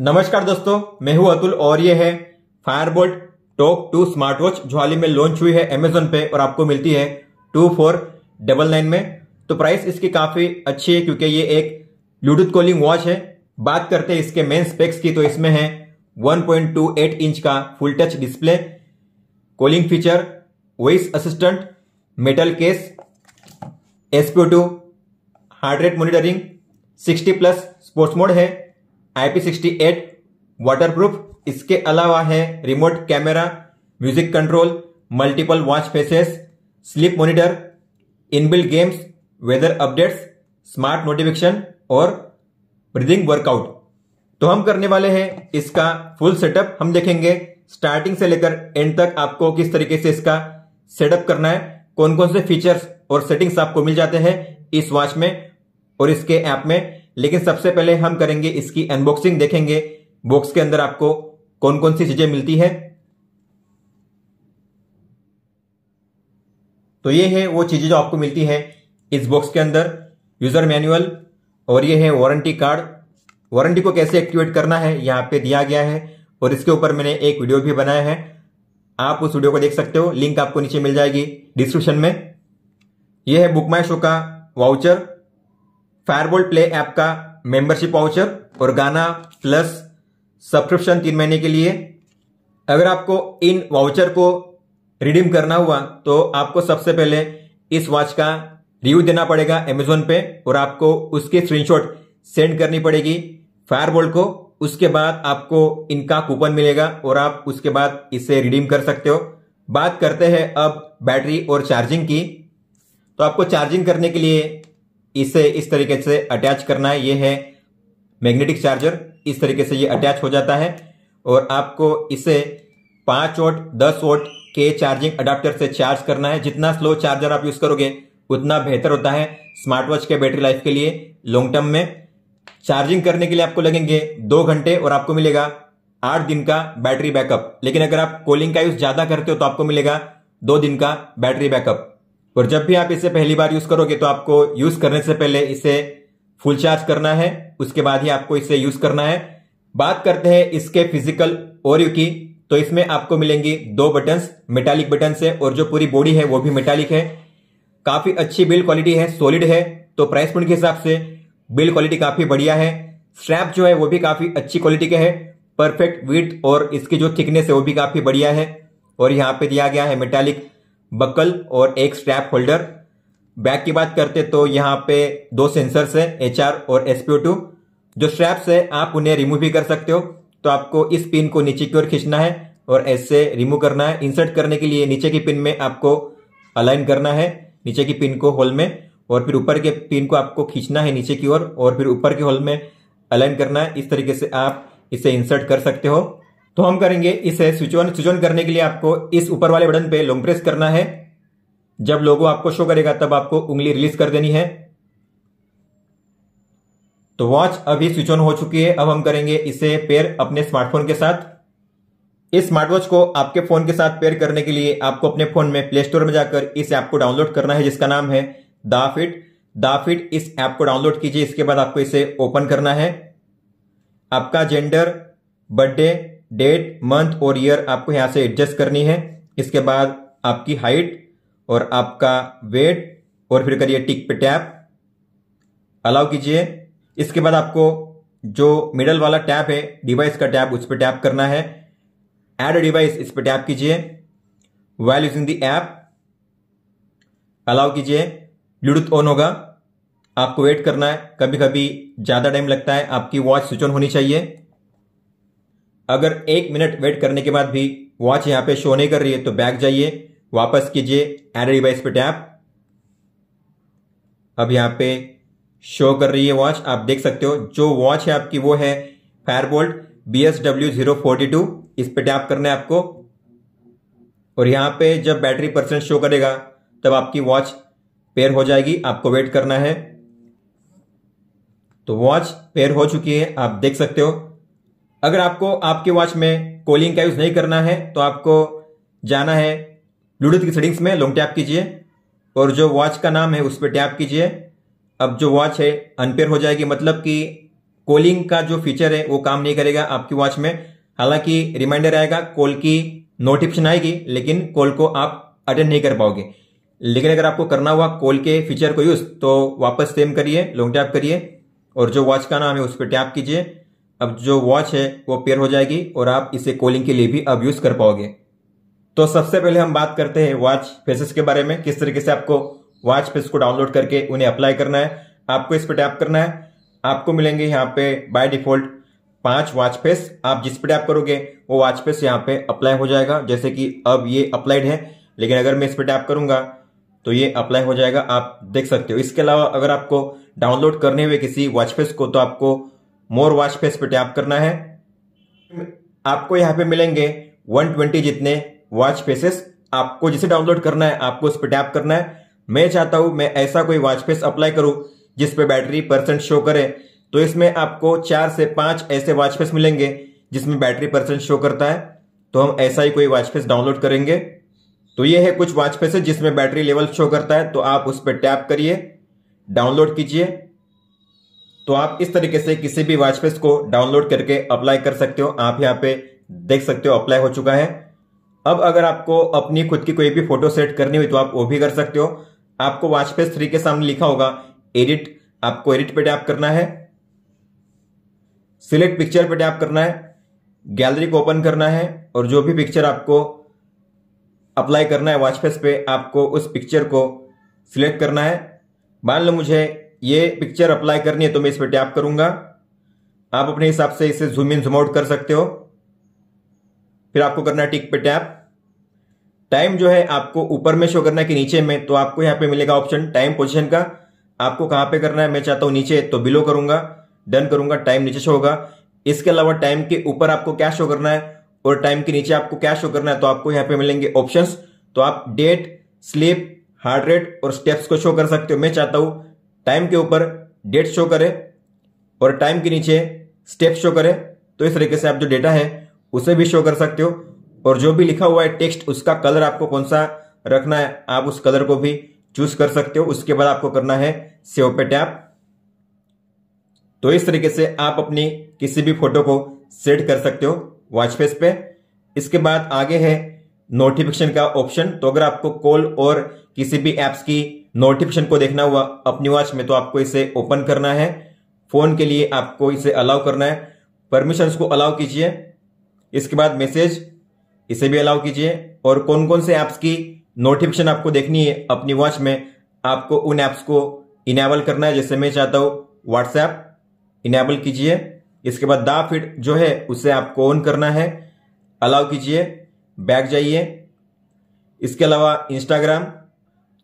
नमस्कार दोस्तों, मैं हूं अतुल और ये है Fireboltt talk two smart watch जो हाल ही में लॉन्च हुई है अमेजोन पे और आपको मिलती है 2499 में। तो प्राइस इसकी काफी अच्छी है क्योंकि ये एक ब्लूटूथ कॉलिंग वॉच है। बात करते हैं इसके मेन स्पेक्स की तो इसमें है 1.28 इंच का full touch display, calling feature, voice assistant, metal case, SPO2, heart rate monitoring, 60+ sports mode है, IP68, वाटरप्रूफ। इसके अलावा है remote camera, music control, multiple watch faces, sleep monitor, inbuilt games, weather updates, smart notification और breathing workout. तो हम करने वाले हैं इसका फुल सेटअप। हम देखेंगे स्टार्टिंग से लेकर एंड तक आपको किस तरीके से इसका सेटअप करना है, कौन कौन से फीचर्स और सेटिंग्स आपको मिल जाते हैं इस वॉच में और इसके ऐप में। लेकिन सबसे पहले हम करेंगे इसकी अनबॉक्सिंग, देखेंगे बॉक्स के अंदर आपको कौन कौन सी चीजें मिलती है। तो ये है वो चीजें जो आपको मिलती है इस बॉक्स के अंदर, यूजर मैनुअल और ये है वारंटी कार्ड। वारंटी को कैसे एक्टिवेट करना है यहाँ पे दिया गया है और इसके ऊपर मैंने एक वीडियो भी बनाया है, आप उस वीडियो को देख सकते हो, लिंक आपको नीचे मिल जाएगी डिस्क्रिप्शन में। यह है बुक माय शो का वाउचर, फायरबोल्ट प्ले ऐप का मेंबरशिप वाउचर और गाना प्लस सब्सक्रिप्शन 3 महीने के लिए। अगर आपको इन वाउचर को रिडीम करना हुआ तो आपको सबसे पहले इस वॉच का रिव्यू देना पड़ेगा अमेजोन पे और आपको उसकी स्क्रीनशॉट सेंड करनी पड़ेगी फायरबोल्ट को। उसके बाद आपको इनका कूपन मिलेगा और आप उसके बाद इसे रिडीम कर सकते हो। बात करते हैं अब बैटरी और चार्जिंग की। तो आपको चार्जिंग करने के लिए इसे इस तरीके से अटैच करना है, ये है मैग्नेटिक चार्जर, इस तरीके से ये अटैच हो जाता है और आपको इसे 5 वोल्ट 10 वोल्ट के चार्जिंग अडाप्टर से चार्ज करना है। जितना स्लो चार्जर आप यूज करोगे उतना बेहतर होता है स्मार्ट वॉच के बैटरी लाइफ के लिए लॉन्ग टर्म में। चार्जिंग करने के लिए आपको लगेंगे 2 घंटे और आपको मिलेगा 8 दिन का बैटरी बैकअप। लेकिन अगर आप कॉलिंग का यूज ज्यादा करते हो तो आपको मिलेगा 2 दिन का बैटरी बैकअप। और जब भी आप इसे पहली बार यूज करोगे तो आपको यूज करने से पहले इसे फुल चार्ज करना है, उसके बाद ही आपको इसे यूज करना है। बात करते हैं इसके फिजिकल ओरियो की। तो इसमें आपको मिलेंगी 2 बटन्स, मेटालिक बटन्स है और जो पूरी बॉडी है वो भी मेटालिक है। काफी अच्छी बिल्ड क्वालिटी है, सॉलिड है, तो प्राइस पॉइंट के हिसाब से बिल्ड क्वालिटी काफी बढ़िया है। स्ट्रैप जो है वो भी काफी अच्छी क्वालिटी के है, परफेक्ट विड्थ और इसकी जो थिकनेस है वो भी काफी बढ़िया है। और यहाँ पे दिया गया है मेटालिक बकल और एक स्ट्रैप होल्डर। बैग की बात करते तो यहाँ पे 2 सेंसर्स है, HR और SPO2। जो स्ट्रैप्स है आप उन्हें रिमूव भी कर सकते हो, तो आपको इस पिन को नीचे की ओर खींचना है और ऐसे रिमूव करना है। इंसर्ट करने के लिए नीचे की पिन में आपको अलाइन करना है, नीचे की पिन को होल में, और फिर ऊपर के पिन को आपको खींचना है नीचे की ओर और फिर ऊपर के होल में अलाइन करना है। इस तरीके से आप इसे इंसर्ट कर सकते हो। तो हम करेंगे इसे स्विच ऑन। स्विच ऑन करने के लिए आपको इस ऊपर वाले बटन पे लॉन्ग प्रेस करना है, जब लोगो आपको शो करेगा तब आपको उंगली रिलीज कर देनी है। तो वॉच अभी स्विच ऑन हो चुकी है। अब हम करेंगे इसे पेयर अपने स्मार्टफोन के साथ। इस स्मार्ट वॉच को आपके फोन के साथ पेयर करने के लिए आपको अपने फोन में प्ले स्टोर में जाकर इस ऐप को डाउनलोड करना है जिसका नाम है द फिट। इस ऐप को डाउनलोड कीजिए, इसके बाद आपको इसे ओपन करना है। आपका जेंडर, बर्थडे, डेट, मंथ और ईयर आपको यहां से एडजस्ट करनी है। इसके बाद आपकी हाइट और आपका वेट और फिर करिए टिक पे टैप, अलाउ कीजिए। इसके बाद आपको जो मिडल वाला टैप है डिवाइस का टैप, उस पर टैप करना है। ऐड डिवाइस, इस पर टैप कीजिए। While using the app, allow कीजिए। ब्लूटूथ ऑन होगा, आपको वेट करना है, कभी कभी ज्यादा टाइम लगता है। आपकी वॉच स्विच ऑन होनी चाहिए। अगर 1 मिनट वेट करने के बाद भी वॉच यहाँ पे शो नहीं कर रही है तो बैक जाइए, वापस कीजिए, ऐड डिवाइस पे टैप। अब यहाँ पे शो कर रही है वॉच, आप देख सकते हो। जो वॉच है आपकी वो है फायरबोल्ट BSW042, इस पे टैप करना है आपको। और यहाँ पे जब बैटरी परसेंट शो करेगा तब आपकी वॉच पेयर हो जाएगी, आपको वेट करना है। तो वॉच पेयर हो चुकी है, आप देख सकते हो। अगर आपको आपके वॉच में कॉलिंग का यूज नहीं करना है तो आपको जाना है ब्लूटूथ की सेटिंग्स में, लॉन्ग टैप कीजिए और जो वॉच का नाम है उस पर टैप कीजिए। अब जो वॉच है अनपेयर हो जाएगी, मतलब कि कॉलिंग का जो फीचर है वो काम नहीं करेगा आपकी वॉच में। हालांकि रिमाइंडर आएगा, कॉल की नोटिफिकेशन आएगी, लेकिन कॉल को आप अटेंड नहीं कर पाओगे। लेकिन अगर आपको करना हुआ कॉल के फीचर को यूज, तो वापस सेम करिए, लॉन्ग टैप करिए और जो वॉच का नाम है उस पर टैप कीजिए। अब जो वॉच है वो पेयर हो जाएगी और आप इसे कॉलिंग के लिए भी अब यूज कर पाओगे। तो सबसे पहले हम बात करते हैं वॉच फेसेस के बारे में, किस तरीके से आपको वॉच फेस को डाउनलोड करके उन्हें अप्लाई करना है। आपको इस पर टैप करना है, आपको मिलेंगे यहाँ पे बाय डिफॉल्ट 5 वॉच फेस। आप जिस पे टैप करोगे वो वॉच फेस यहाँ पे अप्लाई हो जाएगा, जैसे कि अब ये अप्लाइड है, लेकिन अगर मैं इस पे टैप करूंगा तो ये अप्लाई हो जाएगा, आप देख सकते हो। इसके अलावा अगर आपको डाउनलोड करने हुए किसी वॉच फेस को, तो आपको मोर वॉच फेस पे टैप करना है। आपको यहाँ पे मिलेंगे 120 जितने वॉच फेसेस। आपको जिसे डाउनलोड करना है आपको उस पर टैप करना है। मैं चाहता हूं मैं ऐसा कोई वॉच फेस अप्लाई करूं जिसपे बैटरी परसेंट शो करे, तो इसमें आपको 4 से 5 ऐसे वॉच फेस मिलेंगे जिसमें बैटरी परसेंट शो करता है। तो हम ऐसा ही कोई वॉच फेस डाउनलोड करेंगे। तो ये है कुछ वॉच फेस जिसमें बैटरी लेवल शो करता है, तो आप उस पर टैप करिए, डाउनलोड कीजिए। तो आप इस तरीके से किसी भी वॉच फेस को डाउनलोड करके अप्लाई कर सकते हो। आप यहाँ पे देख सकते हो अप्लाई हो चुका है। अब अगर आपको अपनी खुद की कोई भी फोटो सेट करनी हुई तो आप वो भी कर सकते हो। आपको वॉच फेस 3 के सामने लिखा होगा एडिट, आपको एडिट पे टैप करना है, सिलेक्ट पिक्चर पे टैप करना है, गैलरी को ओपन करना है और जो भी पिक्चर आपको अप्लाई करना है वॉच फेस पे, आपको उस पिक्चर को सिलेक्ट करना है। मान लो मुझे ये पिक्चर अप्लाई करनी है तो मैं इस पे टैप करूंगा। आप अपने हिसाब से इसे जूम इन जूम आउट कर सकते हो। फिर आपको करना है टिक पे टैप। टाइम जो है आपको ऊपर में शो करना है कि नीचे में, तो आपको यहाँ पे मिलेगा ऑप्शन टाइम पोजिशन का, आपको कहाँ पे करना है। मैं चाहता हूँ नीचे, तो बिलो करूंगा, डन करूंगा, टाइम नीचे शो होगा। इसके अलावा टाइम के ऊपर आपको क्या शो करना है और टाइम के नीचे आपको क्या शो करना है, तो आपको यहाँ पे मिलेंगे ऑप्शंस। तो आप डेट, स्लीप, हार्ट रेट और स्टेप्स को शो कर सकते हो। मैं चाहता हूं टाइम के ऊपर डेट शो करे और टाइम के नीचे स्टेप शो करे, तो इस तरीके से आप जो डेटा है उसे भी शो कर सकते हो। और जो भी लिखा हुआ है टेक्स्ट, उसका कलर आपको कौन सा रखना है आप उस कलर को भी चूज कर सकते हो। उसके बाद आपको करना है सेव पे टैप। तो इस तरीके से आप अपनी किसी भी फोटो को सेट कर सकते हो वॉच फेस पे। इसके बाद आगे है नोटिफिकेशन का ऑप्शन। तो अगर आपको कॉल और किसी भी एप्स की नोटिफिकेशन को देखना हुआ अपनी वॉच में, तो आपको इसे ओपन करना है। फोन के लिए आपको इसे अलाउ करना है, परमिशंस को अलाउ कीजिए। इसके बाद मैसेज, इसे भी अलाउ कीजिए। और कौन कौन से ऐप्स की नोटिफिकेशन आपको देखनी है अपनी वॉच में, आपको उन ऐप्स को इनेबल करना है। जैसे मैं चाहता हूँ व्हाट्सएप, इनेबल कीजिए। इसके बाद दा फिट जो है उसे आपको ऑन करना है, अलाउ कीजिए, बैक जाइए। इसके अलावा इंस्टाग्राम,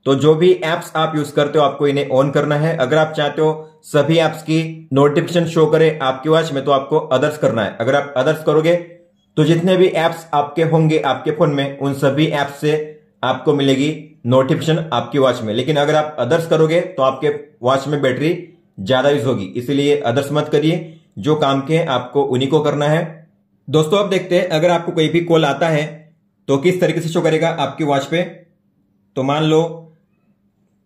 तो जो भी ऐप्स आप यूज करते हो आपको इन्हें ऑन करना है। अगर आप चाहते हो सभी ऐप्स की नोटिफिकेशन शो करे आपकी वॉच में, तो आपको अदर्स करना है। अगर आप अदर्स करोगे तो जितने भी ऐप्स आपके होंगे आपके फोन में, उन सभी ऐप्स से आपको मिलेगी नोटिफिकेशन आपकी वॉच में। लेकिन अगर आप अदर्स करोगे तो आपके वॉच में बैटरी ज्यादा यूज होगी, इसलिए अदर्स मत करिए। जो काम के आपको उन्हीं को करना है। दोस्तों अब देखते हैं अगर आपको कोई भी कॉल आता है तो किस तरीके से शो करेगा आपकी वॉच पे। तो मान लो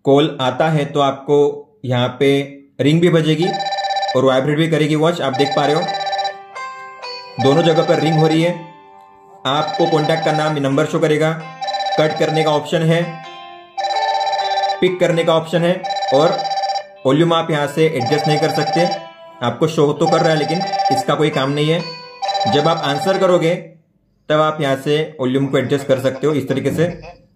कॉल आता है तो आपको यहाँ पे रिंग भी बजेगी और वाइब्रेट भी करेगी वॉच, आप देख पा रहे हो दोनों जगह पर रिंग हो रही है। आपको कॉन्टैक्ट का नाम, नंबर शो करेगा, कट करने का ऑप्शन है, पिक करने का ऑप्शन है और वॉल्यूम आप यहाँ से एडजस्ट नहीं कर सकते। आपको शो तो कर रहा है लेकिन इसका कोई काम नहीं है। जब आप आंसर करोगे तब आप यहाँ से वॉल्यूम को एडजस्ट कर सकते हो इस तरीके से,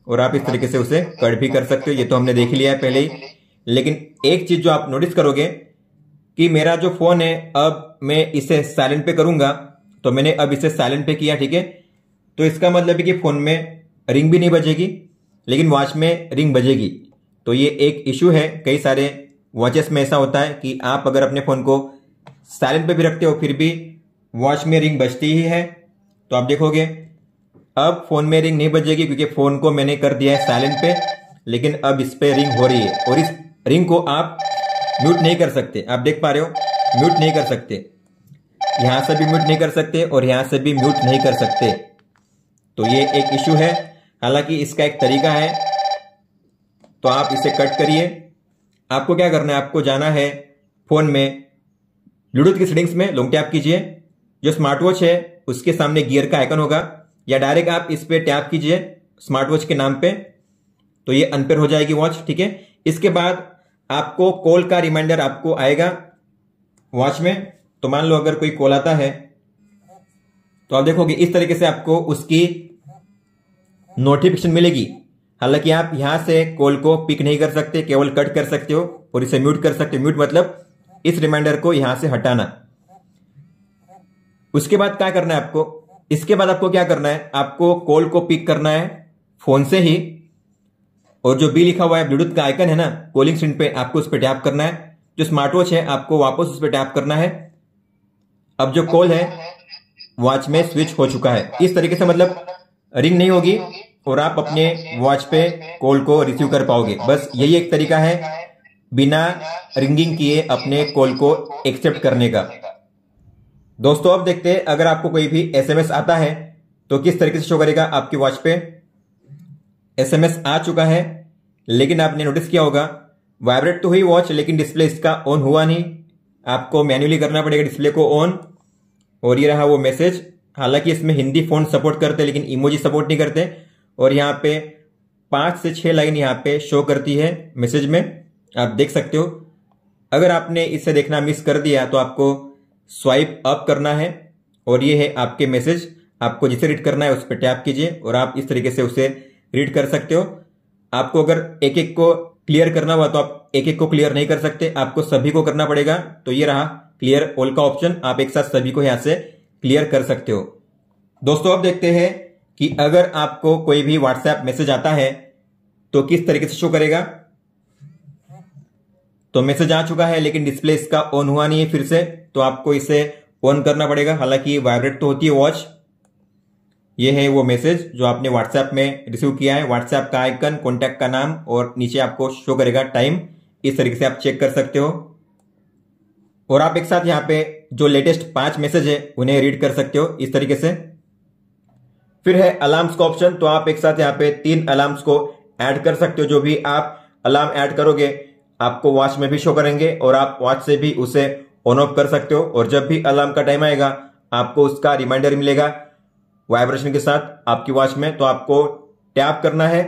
और आप इस तरीके से उसे कट भी कर सकते हो। ये तो हमने देख लिया है पहले ही। लेकिन एक चीज जो आप नोटिस करोगे कि मेरा जो फोन है अब मैं इसे साइलेंट पे करूंगा, तो मैंने अब इसे साइलेंट पे किया, ठीक है। तो इसका मतलब है कि फोन में रिंग भी नहीं बजेगी लेकिन वॉच में रिंग बजेगी। तो ये एक इश्यू है, कई सारे वॉचेस में ऐसा होता है कि आप अगर अपने फोन को साइलेंट पे भी रखते हो फिर भी वॉच में रिंग बजती ही है। तो आप देखोगे अब फोन में रिंग नहीं बजेगी क्योंकि फोन को मैंने कर दिया है साइलेंट पे, लेकिन अब इस पे रिंग हो रही है। और इस रिंग को आप म्यूट नहीं कर सकते, आप देख पा रहे हो म्यूट नहीं कर सकते, यहां से भी म्यूट नहीं कर सकते और यहां से भी म्यूट नहीं कर सकते। तो ये एक इश्यू है, हालांकि इसका एक तरीका है। तो आप इसे कट करिए। आपको क्या करना है, आपको जाना है फोन में ब्लूटूथ की सेटिंग्स में लॉन्ग टैप कीजिए, जो स्मार्ट वॉच है उसके सामने गियर का आइकन होगा, या डायरेक्ट आप इस पर टैप कीजिए स्मार्ट वॉच के नाम पे, तो ये अनपेयर हो जाएगी वॉच। ठीक है, इसके बाद आपको कॉल का रिमाइंडर आपको आएगा वॉच में। तो मान लो अगर कोई कॉल आता है तो आप देखोगे इस तरीके से आपको उसकी नोटिफिकेशन मिलेगी। हालांकि आप यहां से कॉल को पिक नहीं कर सकते, केवल कट कर सकते हो और इसे म्यूट कर सकते हो। म्यूट मतलब इस रिमाइंडर को यहां से हटाना। उसके बाद क्या करना है आपको, इसके बाद आपको क्या करना है, आपको कॉल को पिक करना है फोन से ही, और जो बी लिखा हुआ है ब्लूटूथ का आइकन है ना कॉलिंग स्क्रीन पे, आपको उस पर टैप करना है। जो स्मार्ट वॉच है आपको वापस उस पर टैप करना है। अब जो कॉल है वॉच में स्विच हो चुका है। इस तरीके से मतलब रिंग नहीं होगी और आप अपने वॉच पे कॉल को रिसीव कर पाओगे। बस यही एक तरीका है बिना रिंगिंग किए अपने कॉल को एक्सेप्ट करने का। दोस्तों अब देखते हैं अगर आपको कोई भी एसएमएस आता है तो किस तरीके से शो करेगा। आपकी वॉच पे एसएमएस आ चुका है, लेकिन आपने नोटिस किया होगा वाइब्रेट तो हुई वॉच लेकिन डिस्प्ले इसका ऑन हुआ नहीं। आपको मैन्युअली करना पड़ेगा डिस्प्ले को ऑन, और ये रहा वो मैसेज। हालांकि इसमें हिंदी फ़ॉन्ट सपोर्ट करते लेकिन इमोजी सपोर्ट नहीं करते, और यहाँ पे 5 से 6 लाइन यहाँ पे शो करती है मैसेज में, आप देख सकते हो। अगर आपने इसे देखना मिस कर दिया तो आपको स्वाइप अप करना है, और ये है आपके मैसेज। आपको जिसे रीड करना है उस पर टैप कीजिए और आप इस तरीके से उसे रीड कर सकते हो। आपको अगर एक एक को क्लियर करना हुआ तो आप एक एक को क्लियर नहीं कर सकते, आपको सभी को करना पड़ेगा। तो ये रहा क्लियर ऑल का ऑप्शन, आप एक साथ सभी को यहाँ से क्लियर कर सकते हो। दोस्तों अब देखते हैं कि अगर आपको कोई भी व्हाट्सएप मैसेज आता है तो किस तरीके से शो करेगा। तो मैसेज आ चुका है लेकिन डिस्प्ले इसका ऑन हुआ नहीं है फिर से, तो आपको इसे ऑन करना पड़ेगा। हालांकि वाइब्रेट तो होती है वॉच। ये है वो मैसेज जो आपने व्हाट्सएप में रिसीव किया है। व्हाट्सएप का आइकन, कॉन्टैक्ट का नाम, और नीचे आपको शो करेगा टाइम। इस तरीके से आप चेक कर सकते हो, और आप एक साथ यहाँ पे जो लेटेस्ट 5 मैसेज है उन्हें रीड कर सकते हो इस तरीके से। फिर है अलार्म्स का ऑप्शन, तो आप एक साथ यहाँ पे 3 अलार्म्स को ऐड कर सकते हो। जो भी आप अलार्म ऐड करोगे आपको वॉच में भी शो करेंगे, और आप वॉच से भी उसे ऑन ऑफ कर सकते हो। और जब भी अलार्म का टाइम आएगा आपको उसका रिमाइंडर मिलेगा वाइब्रेशन के साथ आपकी वॉच में। तो आपको टैप करना है,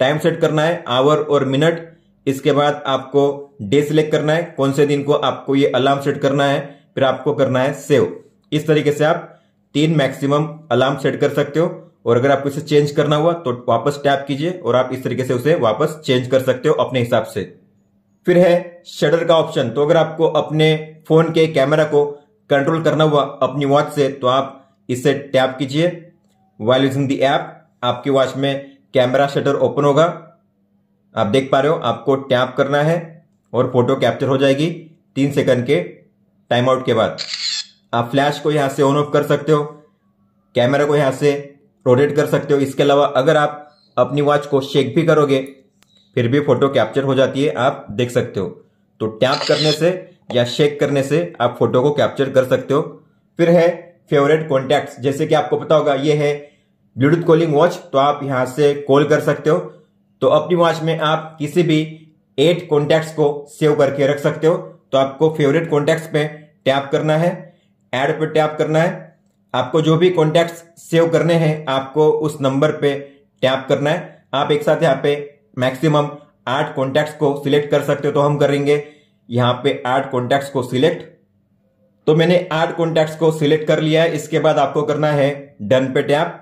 टाइम सेट करना है आवर और मिनट, इसके बाद आपको डे सिलेक्ट करना है, कौन से दिन को आपको ये अलार्म सेट करना है, फिर आपको करना है सेव। इस तरीके से आप 3 मैक्सिमम अलार्म सेट कर सकते हो। और अगर आपको इसे चेंज करना हुआ तो वापस टैप कीजिए और आप इस तरीके से उसे वापस चेंज कर सकते हो अपने हिसाब से। फिर है शटर का ऑप्शन, तो अगर आपको अपने फोन के कैमरा को कंट्रोल करना हुआ अपनी वॉच से तो आप इसे टैप कीजिए व्हाइल यूजिंग द ऐप। आपकी वॉच में कैमरा शटर ओपन होगा, आप देख पा रहे हो। आपको टैप करना है और फोटो कैप्चर हो जाएगी 3 सेकंड के टाइम आउट के बाद। आप फ्लैश को यहाँ से ऑन ऑफ कर सकते हो, कैमरा को यहाँ से रोटेट कर सकते हो। इसके अलावा अगर आप अपनी वॉच को शेक भी करोगे फिर भी फोटो कैप्चर हो जाती है, आप देख सकते हो। तो टैप करने से या शेक करने से आप फोटो को कैप्चर कर सकते हो। फिर है फेवरेट कॉन्टैक्ट्स, जैसे कि आपको पता होगा ये है ब्लूटूथ कॉलिंग वॉच, तो आप यहाँ से कॉल कर सकते हो। तो अपनी वॉच में आप किसी भी 8 कॉन्टैक्ट्स को सेव करके रख सकते हो। तो आपको फेवरेट कॉन्टैक्ट्स पे टैप करना है, ऐड पे टैप करना है। आपको जो भी कॉन्टैक्ट्स सेव करने हैं आपको उस नंबर पे टैप करना है। आप एक साथ यहाँ पे मैक्सिमम 8 कॉन्टैक्ट्स को सिलेक्ट कर सकते हो, तो हम करेंगे यहाँ पे 8 कॉन्टैक्ट्स को सिलेक्ट। तो मैंने 8 कॉन्टैक्ट्स को सिलेक्ट कर लिया है। इसके बाद आपको करना है डन पे टैप।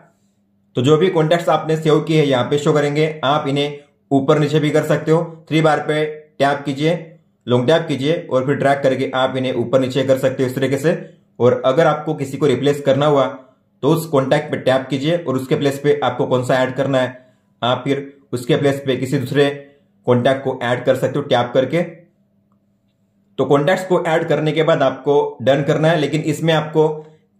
तो जो भी कॉन्टैक्ट्स आपने सेव किए हैं यहाँ पे शो करेंगे। आप इन्हें ऊपर नीचे भी कर सकते हो, 3 बार पे टैप कीजिए, लॉन्ग टैप कीजिए और फिर ड्रैग करके आप इन्हें ऊपर नीचे कर सकते हो इस तरीके से। और अगर आपको किसी को रिप्लेस करना हुआ तो उस कॉन्टैक्ट पे टैप कीजिए और उसके प्लेस पे आपको कौन सा ऐड करना है आप फिर उसके प्लेस पे किसी दूसरे कॉन्टैक्ट को ऐड कर सकते हो टैप करके। तो कॉन्टैक्ट्स को ऐड करने के बाद आपको डन करना है, लेकिन इसमें आपको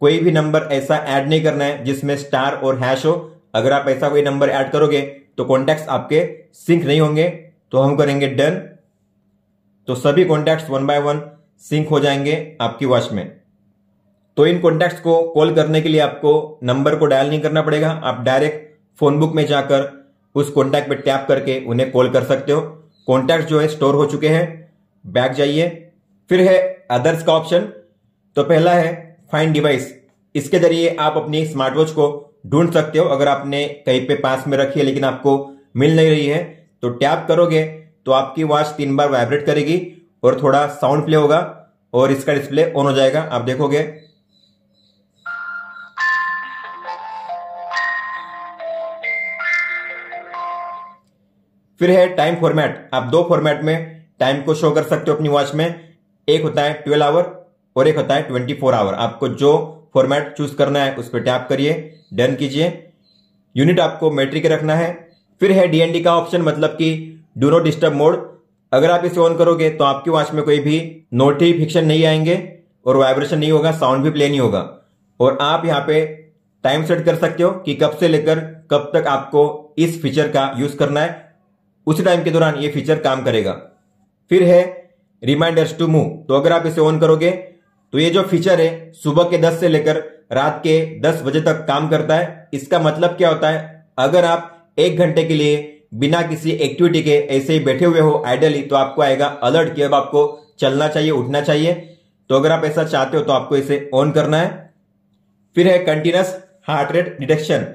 कोई भी नंबर ऐसा ऐड नहीं करना है जिसमें स्टार और हैश हो। अगर आप ऐसा कोई नंबर ऐड करोगे तो कॉन्टैक्ट्स आपके सिंक नहीं होंगे। तो हम करेंगे डन, तो सभी कॉन्टैक्ट्स 1 बाय 1 सिंक हो जाएंगे आपकी वॉच में। तो इन कॉन्टैक्ट्स को कॉल करने के लिए आपको नंबर को डायल नहीं करना पड़ेगा, आप डायरेक्ट फोन बुक में जाकर उस कॉन्टैक्ट पर टैप करके उन्हें कॉल कर सकते हो। कॉन्टैक्ट्स जो है स्टोर हो चुके हैं, बैक जाइए। फिर है अदर्स का ऑप्शन, तो पहला है फाइंड डिवाइस। इसके जरिए आप अपनी स्मार्ट वॉच को ढूंढ सकते हो। अगर आपने कहीं पे पास में रखी है लेकिन आपको मिल नहीं रही है तो टैप करोगे तो आपकी वॉच 3 बार वाइब्रेट करेगी और थोड़ा साउंड प्ले होगा और इसका डिस्प्ले ऑन हो जाएगा। आप देखोगे फिर है टाइम फॉर्मेट। आप 2 फॉर्मेट में टाइम को शो कर सकते हो अपनी वॉच में। एक होता है 12 आवर और एक होता है 24 आवर। आपको जो फॉर्मेट चूज करना है उस पर टैप करिए, डन कीजिए। यूनिट आपको मेट्रिक रखना है। फिर है डीएनडी का ऑप्शन, मतलब कि डू नॉट डिस्टर्ब मोड। अगर आप इसे ऑन करोगे तो आपकी वॉच में कोई भी नोटिफिकेशन नहीं आएंगे और वाइब्रेशन नहीं होगा, साउंड भी प्ले नहीं होगा। और आप यहाँ पे टाइम सेट कर सकते हो कि कब से लेकर कब तक आपको इस फीचर का यूज करना है, उसी टाइम के दौरान ये फीचर काम करेगा। फिर है रिमाइंडर्स टू मूव। तो अगर आप इसे ऑन करोगे तो ये जो फीचर है सुबह के 10 से लेकर रात के 10 बजे तक काम करता है। इसका मतलब क्या होता है, अगर आप 1 घंटे के लिए बिना किसी एक्टिविटी के ऐसे ही बैठे हुए हो आइडली तो आपको आएगा अलर्ट कि अब आपको चलना चाहिए, उठना चाहिए। तो अगर आप ऐसा चाहते हो तो आपको इसे ऑन करना है। फिर है कंटिन्यूअस हार्ट रेट डिटेक्शन।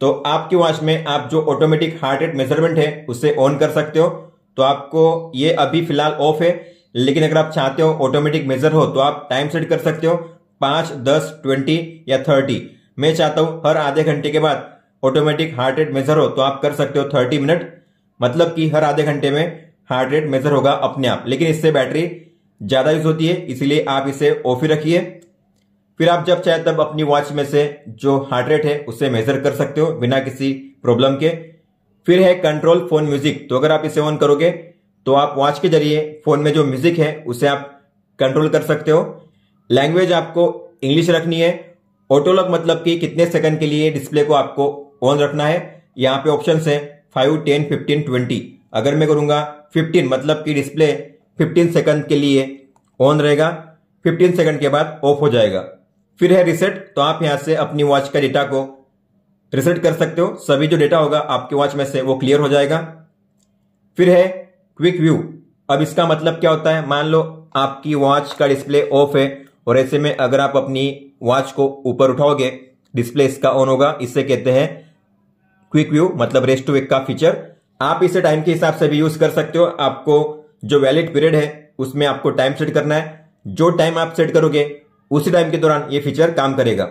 तो आपकी वॉच में आप जो ऑटोमेटिक हार्ट रेट मेजरमेंट है उसे ऑन कर सकते हो। तो आपको ये अभी फिलहाल ऑफ है, लेकिन अगर आप चाहते हो ऑटोमेटिक मेजर हो तो आप टाइम सेट कर सकते हो 5, 10, 20 या 30। मैं चाहता हूं हर आधे घंटे के बाद ऑटोमेटिक हार्ट रेट मेजर हो, तो आप कर सकते हो 30 मिनट, मतलब कि हर आधे घंटे में हार्ट रेट मेजर होगा अपने आप। लेकिन इससे बैटरी ज्यादा यूज होती है, इसलिए आप इसे ऑफ ही रखिए। फिर आप जब चाहे तब अपनी वॉच में से जो हार्ट रेट है उसे मेजर कर सकते हो बिना किसी प्रॉब्लम के। फिर है कंट्रोल फोन म्यूजिक। तो अगर आप इसे ऑन करोगे तो आप वॉच के जरिए फोन में जो म्यूजिक है उसे आप कंट्रोल कर सकते हो। लैंग्वेज आपको इंग्लिश रखनी है। ऑटोलॉक मतलब कि कितने सेकंड के लिए डिस्प्ले को आपको ऑन रखना है। यहाँ पे ऑप्शन है 5, 10, 15, 20। अगर मैं करूंगा 15 मतलब कि डिस्प्ले 15 सेकंड के लिए ऑन रहेगा, 15 सेकंड के बाद ऑफ हो जाएगा। फिर है रिसेट। तो आप यहाँ से अपनी वॉच का डेटा को रिसेट कर सकते हो, सभी जो डेटा होगा आपके वॉच में से वो क्लियर हो जाएगा। फिर है क्विक व्यू। अब इसका मतलब क्या होता है, मान लो आपकी वॉच का डिस्प्ले ऑफ है और ऐसे में अगर आप अपनी वॉच को ऊपर उठाओगे डिस्प्ले इसका ऑन होगा, इससे कहते हैं क्विक व्यू, मतलब रेस्ट टू वेक का फीचर। आप इसे टाइम के हिसाब से भी यूज कर सकते हो। आपको जो वैलिड पीरियड है उसमें आपको टाइम सेट करना है, जो टाइम आप सेट करोगे उसी टाइम के दौरान ये फीचर काम करेगा।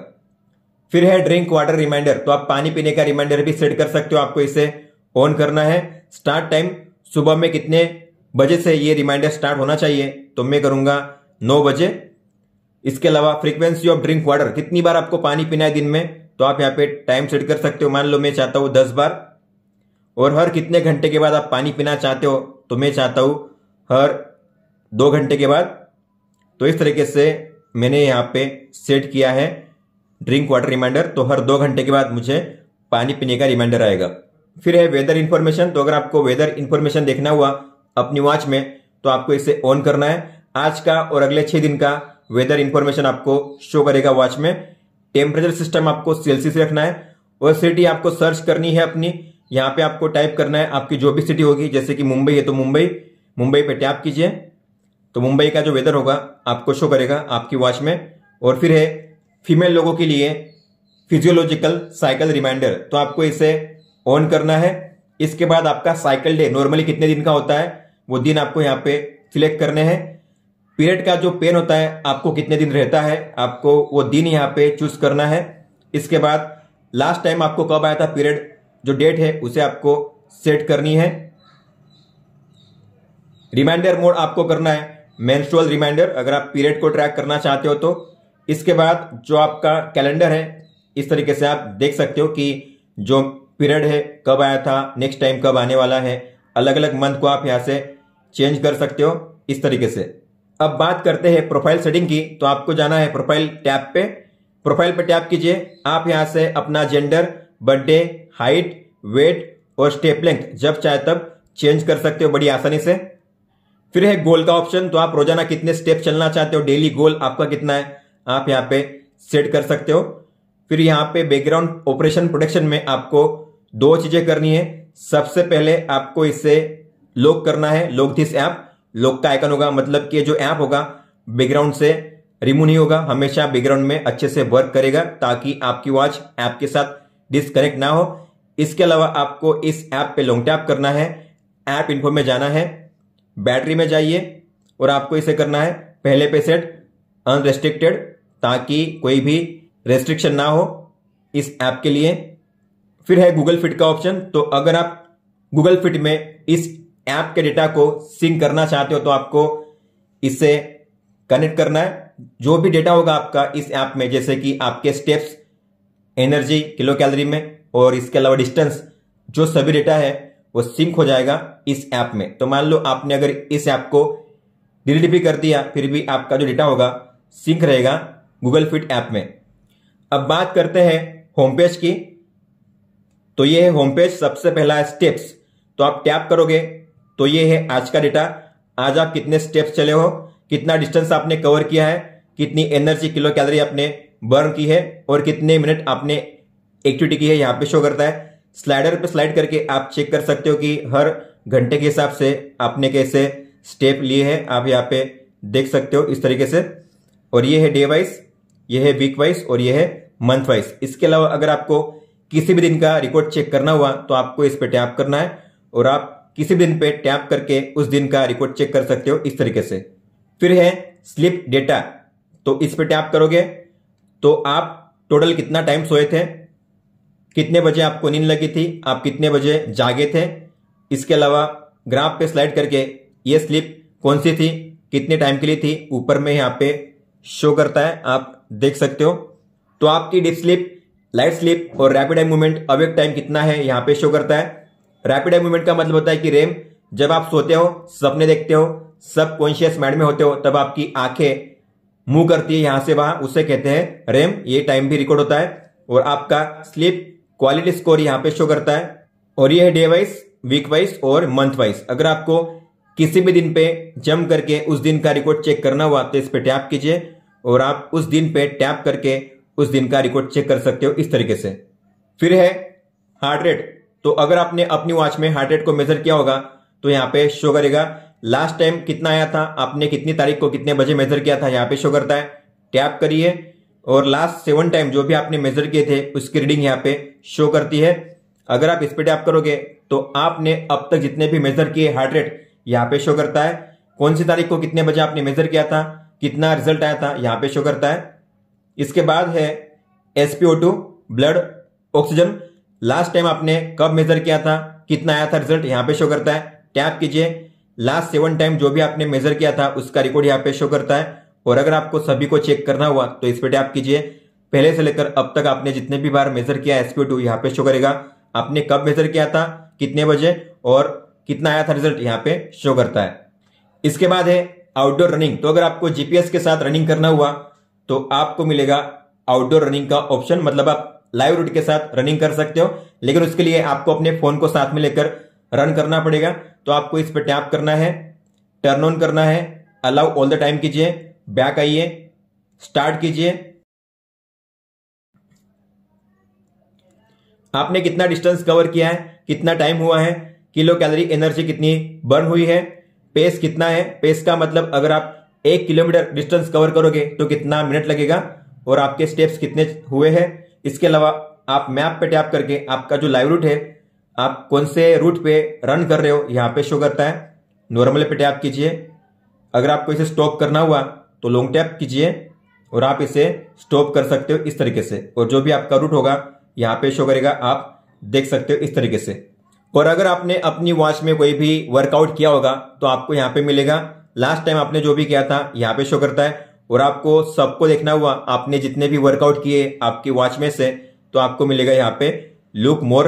फिर है ड्रिंक वाटर रिमाइंडर। तो आप पानी पीने का रिमाइंडर भी सेट कर सकते हो, आपको इसे ऑन करना है। स्टार्ट टाइम सुबह में कितने बजे से ये रिमाइंडर स्टार्ट होना चाहिए, तो मैं करूंगा 9 बजे। इसके अलावा फ्रीक्वेंसी ऑफ ड्रिंक वाटर, कितनी बार आपको पानी पीना है दिन में, तो आप यहाँ पे टाइम सेट कर सकते हो। मान लो मैं चाहता हूँ 10 बार। और हर कितने घंटे के बाद आप पानी पीना चाहते हो, तो मैं चाहता हूँ हर 2 घंटे के बाद। तो इस तरीके से मैंने यहाँ पे सेट किया है ड्रिंक वाटर रिमाइंडर। तो हर 2 घंटे के बाद मुझे पानी पीने का रिमाइंडर आएगा। फिर है वेदर इन्फॉर्मेशन। तो अगर आपको वेदर इन्फॉर्मेशन देखना हुआ अपनी वॉच में तो आपको इसे ऑन करना है। आज का और अगले 6 दिन का वेदर इन्फॉर्मेशन आपको शो करेगा वॉच में। टेम्परेचर सिस्टम आपको सेल्सियस रखना है और सिटी आपको सर्च करनी है अपनी। यहाँ पे आपको टाइप करना है आपकी जो भी सिटी होगी, जैसे कि मुंबई है तो मुंबई पे टैप कीजिए तो मुंबई का जो वेदर होगा आपको शो करेगा आपकी वॉच में। और फिर है फीमेल लोगों के लिए फिजियोलॉजिकल साइकिल रिमाइंडर। तो आपको इसे ऑन करना है। इसके बाद आपका साइकिल डे नॉर्मली कितने दिन का होता है वो दिन आपको यहाँ पे सिलेक्ट करने हैं। पीरियड का जो पेन होता है आपको कितने दिन रहता है, आपको वो दिन यहाँ पे चूज करना है। इसके बाद लास्ट टाइम आपको कब आया था पीरियड, जो डेट है उसे आपको सेट करनी है। रिमाइंडर मोड आपको करना है मेंस्ट्रुअल रिमाइंडर, अगर आप पीरियड को ट्रैक करना चाहते हो तो। इसके बाद जो आपका कैलेंडर है इस तरीके से आप देख सकते हो कि जो पीरियड है कब आया था, नेक्स्ट टाइम कब आने वाला है, अलग अलग मंथ को आप यहाँ से चेंज कर सकते हो इस तरीके से। अब बात करते हैं प्रोफाइल सेटिंग की। तो आपको जाना है प्रोफाइल टैब पे। प्रोफाइल पे टैप कीजिए। आप यहाँ से अपना जेंडर, बर्थडे, हाइट, वेट और स्टेप लेंथ जब चाहे तब चेंज कर सकते हो बड़ी आसानी से। फिर है गोल का ऑप्शन। तो आप रोजाना कितने स्टेप चलना चाहते हो, डेली गोल आपका कितना है आप यहाँ पे सेट कर सकते हो। फिर यहाँ पे बैकग्राउंड ऑपरेशन प्रोटेक्शन में आपको 2 चीजें करनी है। सबसे पहले आपको इसे लॉक करना है, लॉक दिस ऐप। लॉक का आइकन होगा, मतलब कि जो ऐप होगा बैकग्राउंड से रिमूव नहीं होगा, हमेशा बैकग्राउंड में अच्छे से वर्क करेगा ताकि आपकी वॉच ऐप के साथ डिस्कनेक्ट ना हो। इसके अलावा आपको इस ऐप पे लॉन्ग टैप करना है, ऐप इन्फो में जाना है, बैटरी में जाइए और आपको इसे करना है पहले पे सेट अनरेस्ट्रिक्टेड ताकि कोई भी रेस्ट्रिक्शन ना हो इस ऐप के लिए। फिर है गूगल फिट का ऑप्शन, तो अगर आप गूगल फिट में इस ऐप के डेटा को सिंक करना चाहते हो तो आपको इससे कनेक्ट करना है। जो भी डेटा होगा आपका इस ऐप में, जैसे कि आपके स्टेप्स, एनर्जी किलो कैलोरी में और इसके अलावा डिस्टेंस, जो सभी डेटा है वो सिंक हो जाएगा इस ऐप में। तो मान लो आपने अगर इस ऐप को डिलीट भी कर दिया फिर भी आपका जो डेटा होगा सिंक रहेगा गूगल फिट ऐप में। अब बात करते हैं होम पेज की, तो ये है होम पेज। सबसे पहला है स्टेप्स, तो आप टैप करोगे तो ये है आज का डेटा, आज आप कितने स्टेप्स चले हो, कितना डिस्टेंस आपने कवर किया है, कितनी एनर्जी किलो कैलोरी आपने बर्न की है और कितने मिनट आपने एक्टिविटी की है, यहाँ पे शो करता है। स्लाइडर पे स्लाइड करके आप चेक कर सकते हो कि हर घंटे के हिसाब से आपने कैसे स्टेप लिए हैं, आप यहाँ पे देख सकते हो इस तरीके से। और ये है डे वाइज, ये है वीक वाइज और ये है मंथ वाइज। इसके अलावा अगर आपको किसी भी दिन का रिकॉर्ड चेक करना हुआ तो आपको इस पे टैप करना है और आप किसी भी दिन पे टैप करके उस दिन का रिकॉर्ड चेक कर सकते हो इस तरीके से। फिर है स्लीप डेटा, तो इस पे टैप करोगे तो आप टोटल कितना टाइम सोए थे, कितने बजे आपको नींद लगी थी, आप कितने बजे जागे थे। इसके अलावा ग्राफ पे स्लाइड करके ये स्लीप कौन सी थी, कितने टाइम के लिए थी, ऊपर में यहाँ पे शो करता है, आप देख सकते हो। तो आपकी डीप स्लीप, लाइट स्लीप और rapid eye movement awake time कितना है यहाँ पे शो करता है। रैपिड आई मूवमेंट का मतलब होता है कि रेम, जब आप सोते हो, सपने देखते हो, सब कॉन्शियस माइंड में होते हो तब आपकी आंखें मूव करती है यहाँ से वहां, उसे कहते हैं रेम। ये टाइम भी रिकॉर्ड होता है और आपका स्लीप क्वालिटी स्कोर यहाँ पे शो करता है। और यह है डे वाइज, वीक वाइज और मंथ वाइज। अगर आपको किसी भी दिन पे जम करके उस दिन का रिकॉर्ड चेक करना हुआ तो इस पे टैप कीजिए और आप उस दिन पे टैप करके उस दिन का रिकॉर्ड चेक कर सकते हो इस तरीके से। फिर है हार्ट रेट, तो अगर आपने अपनी वॉच में हार्ट रेट को मेजर किया होगा तो यहाँ पे शो करेगा लास्ट टाइम कितना आया था, आपने कितनी तारीख को कितने बजे मेजर किया था, यहाँ पे शो करता है, टैप करिए। और लास्ट 7 टाइम जो भी आपने मेजर किए थे उसकी रीडिंग यहाँ पे शो करती है। अगर आप इस पे टैप करोगे तो आपने अब तक जितने भी मेजर किए हार्ट रेट यहाँ पे शो करता है, कौन सी तारीख को कितने बजे आपने मेजर किया था, कितना रिजल्ट आया था, यहाँ पे शो करता है। इसके बाद है SPO2 blood oxygen, last time आपने कब मेजर किया था, कितना आया था रिजल्ट, यहाँ पे शो करता है, टैप कीजिए। लास्ट 7 टाइम जो भी आपने मेजर किया था उसका रिकॉर्ड यहाँ पे शो करता है। और अगर आपको सभी को चेक करना हुआ तो इस पे टैप कीजिए, पहले से लेकर अब तक आपने जितने भी बार मेजर किया SPO2 यहाँ पे शो करेगा, आपने कब मेजर किया था, कितने बजे और कितना आया था रिजल्ट यहाँ पे शो करता है। इसके बाद है आउटडोर रनिंग, तो अगर आपको GPS के साथ रनिंग करना हुआ तो आपको मिलेगा आउटडोर रनिंग का ऑप्शन, मतलब आप लाइव रूट के साथ रनिंग कर सकते हो, लेकिन उसके लिए आपको अपने फोन को साथ में लेकर रन करना पड़ेगा। तो आपको इस पर टैप करना है, टर्न ऑन करना है, अलाउ ऑल द टाइम कीजिए, बैक आइए, स्टार्ट कीजिए। आपने कितना डिस्टेंस कवर किया है, कितना टाइम हुआ है, किलो कैलोरी एनर्जी कितनी बर्न हुई है, पेस कितना है। पेस का मतलब अगर आप 1 किलोमीटर डिस्टेंस कवर करोगे तो कितना मिनट लगेगा और आपके स्टेप्स कितने हुए हैं। इसके अलावा आप मैप पे टैप करके आपका जो लाइव रूट है, आप कौन से रूट पे रन कर रहे हो, यहाँ पे शो करता है। नॉर्मल पे टैप कीजिए। अगर आपको इसे स्टॉप करना हुआ तो लॉन्ग टैप कीजिए और आप इसे स्टॉप कर सकते हो इस तरीके से। और जो भी आपका रूट होगा यहाँ पे शो करेगा, आप देख सकते हो इस तरीके से। और अगर आपने अपनी वॉच में कोई भी वर्कआउट किया होगा तो आपको यहाँ पे मिलेगा लास्ट टाइम आपने जो भी किया था, यहाँ पे शो करता है। और आपको सबको देखना हुआ, आपने जितने भी वर्कआउट किए आपकी वॉच में से, तो आपको मिलेगा यहाँ पे लुक मोर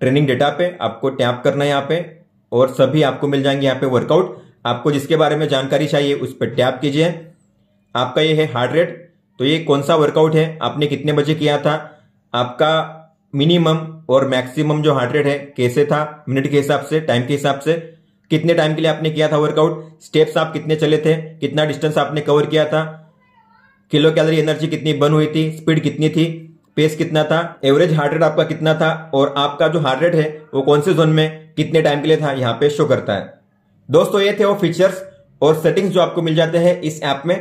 ट्रेनिंग डेटा पे, आपको टैप करना है यहाँ पे और सभी आपको मिल जाएंगे यहाँ पे वर्कआउट। आपको जिसके बारे में जानकारी चाहिए उस पर टैप कीजिए। आपका ये है हार्ट रेट, तो ये कौन सा वर्कआउट है, आपने कितने बजे किया था, आपका मिनिमम और मैक्सिमम जो हार्ट रेट है कैसे था, मिनट के हिसाब से, टाइम के हिसाब से, कितने टाइम के लिए आपने किया था वर्कआउट, स्टेप्स आप कितने चले थे, कितना डिस्टेंस आपने कवर किया था, किलो कैलोरी एनर्जी कितनी बर्न हुई थी, स्पीड कितनी थी, पेस कितना था, एवरेज हार्ट रेट आपका कितना था और आपका जो हार्ट रेट है वो कौन से जोन में कितने टाइम के लिए था, यहाँ पे शो करता है। दोस्तों, ये थे वो फीचर्स और सेटिंग्स जो आपको मिल जाते हैं इस ऐप में।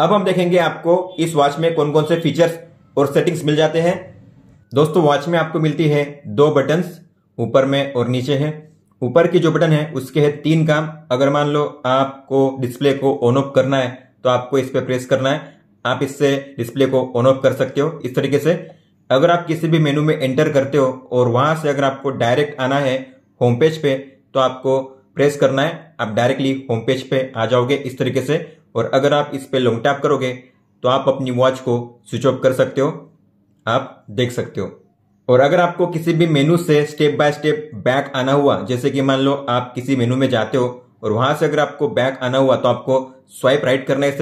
अब हम देखेंगे आपको इस वॉच में कौन कौन से फीचर्स और सेटिंग्स मिल जाते हैं। दोस्तों वॉच में आपको मिलती है 2 बटन्स, ऊपर में और नीचे है। ऊपर की जो बटन है उसके है 3 काम। अगर मान लो आपको डिस्प्ले को ऑन ऑफ करना है तो आपको इस पर प्रेस करना है, आप इससे डिस्प्ले को ऑन ऑफ कर सकते हो इस तरीके से। अगर आप किसी भी मेनू में एंटर करते हो और वहां से अगर आपको डायरेक्ट आना है होम पेज पे तो आपको प्रेस करना है, आप डायरेक्टली होम पेज पे आ जाओगे इस तरीके से। और अगर आप इस पे लॉन्ग टैप करोगे तो आप अपनी वॉच को स्विच ऑफ कर सकते हो, आप देख सकते हो। और अगर आपको किसी भी मेनू से स्टेप बाय स्टेप बैक आना हुआ, जैसे कि मान लो आप किसी मेनू में जाते हो और वहां से अगर आपको बैक आना हुआ तो आपको स्वाइप राइट करना है इस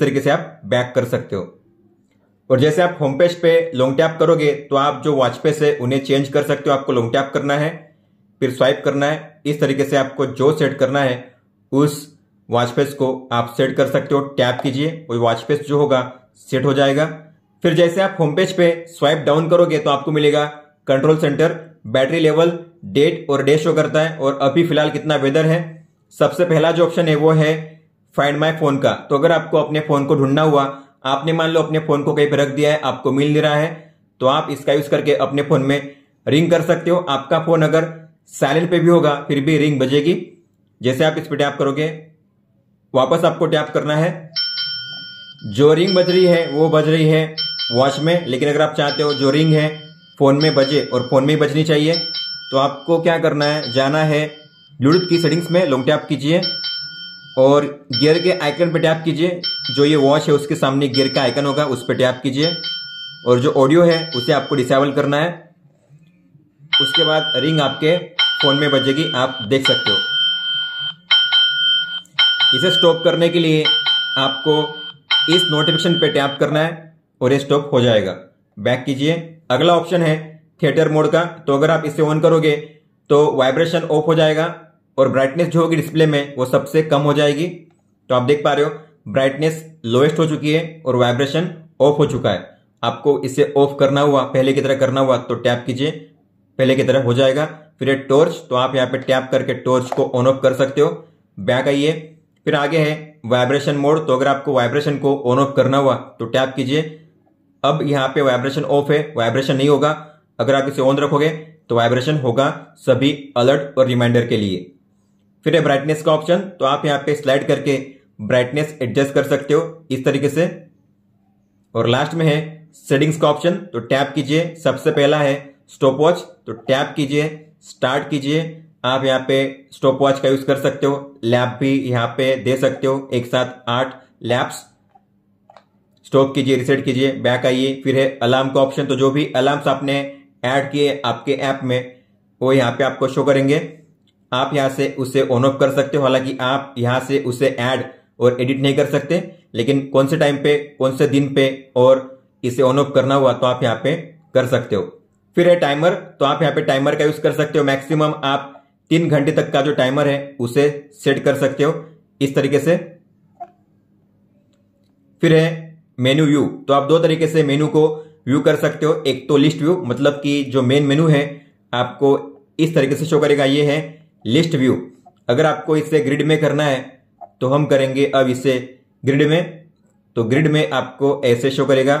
तरीके से आप बैक कर सकते हो। और जैसे आप होम पेज पे लॉन्ग टैप करोगे तो आप जो वॉच पे से उन्हें चेंज कर सकते हो। आपको लॉन्ग टैप करना है, फिर स्वाइप करना है, इस तरीके से आपको जो सेट करना है उस वॉच फेस को आप सेट कर सकते हो। टैप कीजिए, वो वॉच फेस जो होगा सेट हो जाएगा। फिर जैसे आप होम पेज पे स्वाइप डाउन करोगे तो आपको मिलेगा control centre, battery level, date और डे शो करता है, और अभी फिलहाल कितना वेदर है। सबसे पहला जो ऑप्शन है वो है फाइंड माई फोन का। तो अगर आपको अपने फोन को ढूंढना हुआ, आपने मान लो अपने फोन को कहीं पर रख दिया है, आपको मिल नहीं रहा है, तो आप इसका यूज करके अपने फोन में रिंग कर सकते हो। आपका फोन अगर साइलेंट पे भी होगा फिर भी रिंग बजेगी। जैसे आप इस पर टैप करोगे, वापस आपको टैप करना है, जो रिंग बज रही है वो बज रही है वॉच में। लेकिन अगर आप चाहते हो जो रिंग है फोन में बजे, और फोन में ही बजनी चाहिए, तो आपको क्या करना है, जाना है ब्लूटूथ की सेटिंग्स में, लॉन्ग टैप कीजिए और गियर के आइकन पर टैप कीजिए। जो ये वॉच है उसके सामने गियर का आइकन होगा, उस पर टैप कीजिए और जो ऑडियो है उसे आपको डिसेबल करना है। उसके बाद रिंग आपके फोन में बजेगी, आप देख सकते हो। इसे स्टॉप करने के लिए आपको इस नोटिफिकेशन पे टैप करना है और ये स्टॉप हो जाएगा। बैक कीजिए। अगला ऑप्शन है थिएटर मोड का। तो अगर आप इसे ऑन करोगे तो वाइब्रेशन ऑफ हो जाएगा और ब्राइटनेस जो होगी डिस्प्ले में वो सबसे कम हो जाएगी। तो आप देख पा रहे हो ब्राइटनेस लोएस्ट हो चुकी है और वाइब्रेशन ऑफ हो चुका है। आपको इसे ऑफ करना हुआ, पहले की तरह करना हुआ तो टैप कीजिए, पहले की तरह हो जाएगा। फिर ये टॉर्च, तो आप यहाँ पे टैप करके टॉर्च को ऑन ऑफ कर सकते हो। बैक आइए। फिर आगे है वाइब्रेशन मोड। तो अगर आपको वाइब्रेशन को ऑन ऑफ करना हुआ तो टैप कीजिए। अब यहाँ पे वाइब्रेशन ऑफ है, वाइब्रेशन नहीं होगा। अगर आप इसे ऑन रखोगे तो वाइब्रेशन होगा सभी अलर्ट और रिमाइंडर के लिए। फिर है ब्राइटनेस का ऑप्शन। तो आप यहाँ पे स्लाइड करके ब्राइटनेस एडजस्ट कर सकते हो इस तरीके से। और लास्ट में है सेटिंग्स का ऑप्शन। तो टैप कीजिए। सबसे पहला है स्टॉप वॉच। तो टैप कीजिए, स्टार्ट कीजिए। आप यहाँ पे स्टॉप वॉच का यूज कर सकते हो, लैप भी यहाँ पे दे सकते हो, एक साथ 8 लैप्स। स्टॉप कीजिए, रिसेट कीजिए। बैक आइए। फिर है अलार्म का ऑप्शन। तो जो भी अलार्म्स आपने ऐड किए आपके ऐप में वो यहाँ पे आपको शो करेंगे, आप यहाँ से उसे ऑन ऑफ कर सकते हो। हालांकि आप यहाँ से उसे ऐड और एडिट नहीं कर सकते, लेकिन कौन से टाइम पे, कौन से दिन पे और इसे ऑन ऑफ करना हुआ तो आप यहाँ पे कर सकते हो। फिर है टाइमर। तो आप यहाँ पे टाइमर का यूज कर सकते हो। मैक्सिमम आप 3 घंटे तक का जो टाइमर है उसे सेट कर सकते हो इस तरीके से। फिर है मेन्यू व्यू। तो आप 2 तरीके से मेन्यू को व्यू कर सकते हो। एक तो लिस्ट व्यू, मतलब कि जो मेन मेन्यू है आपको इस तरीके से शो करेगा, ये है लिस्ट व्यू। अगर आपको इसे ग्रिड में करना है तो हम करेंगे अब इसे ग्रिड में। तो ग्रिड में आपको ऐसे शो करेगा,